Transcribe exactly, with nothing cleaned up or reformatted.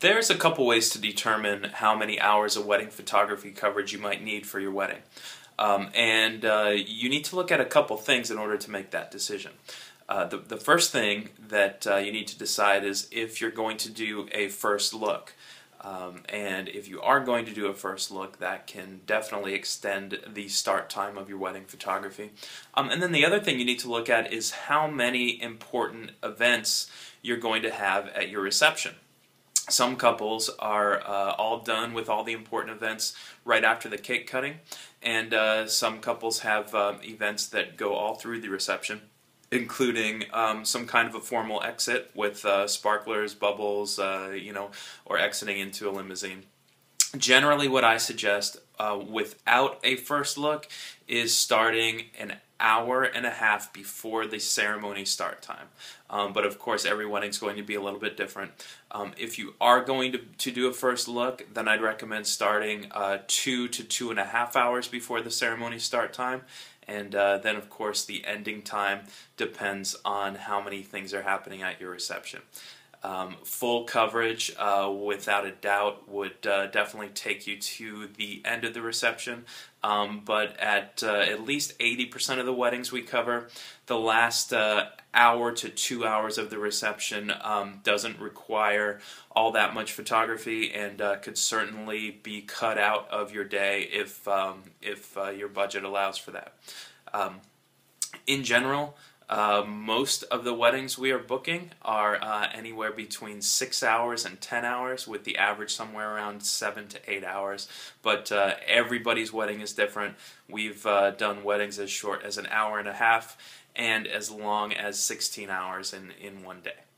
There's a couple ways to determine how many hours of wedding photography coverage you might need for your wedding. Um, and uh, you need to look at a couple things in order to make that decision. Uh, the, the first thing that uh, you need to decide is if you're going to do a first look. Um, and if you are going to do a first look, that can definitely extend the start time of your wedding photography. Um, and then the other thing you need to look at is how many important events you're going to have at your reception. Some couples are uh, all done with all the important events right after the cake cutting, and uh, some couples have uh, events that go all through the reception, including um, some kind of a formal exit with uh, sparklers, bubbles, uh, you know, or exiting into a limousine. Generally, what I suggest uh, without a first look is starting an hour and a half before the ceremony start time. Um, but of course, every wedding's going to be a little bit different. Um, if you are going to, to do a first look, then I'd recommend starting uh, two to two and a half hours before the ceremony start time. And uh, then, of course, the ending time depends on how many things are happening at your reception. Um, full coverage, uh, without a doubt, would uh, definitely take you to the end of the reception. Um, but at uh, at least eighty percent of the weddings we cover, the last uh, hour to two hours of the reception um, doesn't require all that much photography, and uh, could certainly be cut out of your day if um, if uh, your budget allows for that. Um, in general, Uh, most of the weddings we are booking are uh, anywhere between six hours and ten hours, with the average somewhere around seven to eight hours. But uh, everybody's wedding is different. We've uh, done weddings as short as an hour and a half and as long as sixteen hours in, in one day.